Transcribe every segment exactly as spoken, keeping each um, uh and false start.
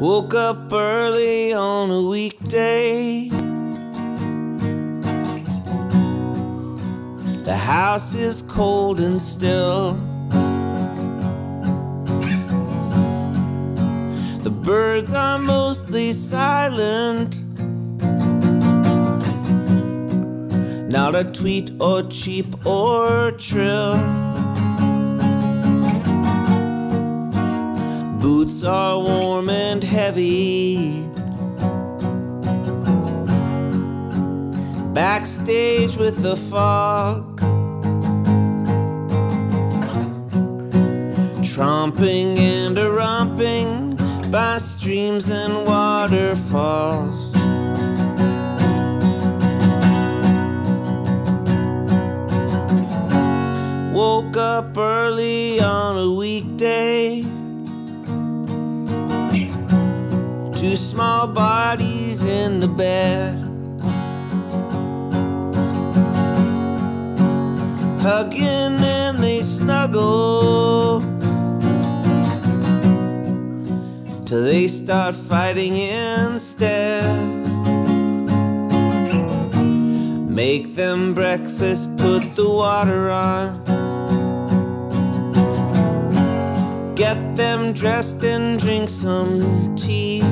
Woke up early on a weekday. The house is cold and still. The birds are mostly silent. Not a tweet or cheep or trill. Boots are warm and heavy. Backstage with the fog, tromping and a-romping by streams and waterfalls. Woke up early on a weekday. Two small bodies in the bed, hugging and they snuggle till they start fighting instead. Make them breakfast, put the water on, get them dressed and drink some tea.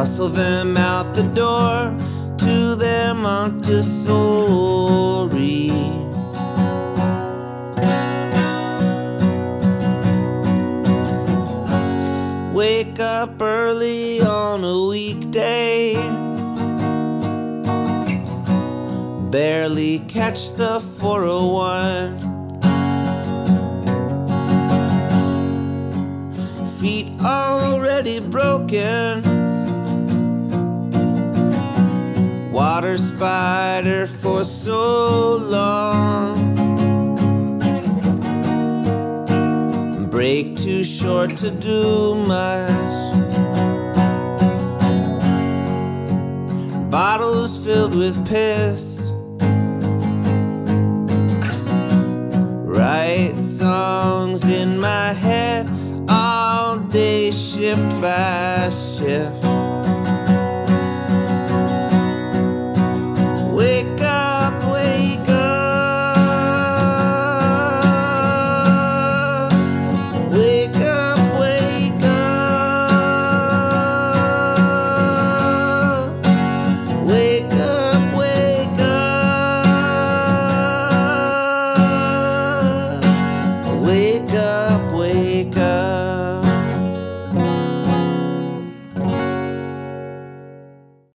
Hustle them out the door to their Montessori. Wake up early on a weekday, barely catch the four oh one. Feet already broken. Water spider for so long. Break too short to do much. Bottles filled with piss. Write songs in my head all day, shift by shift.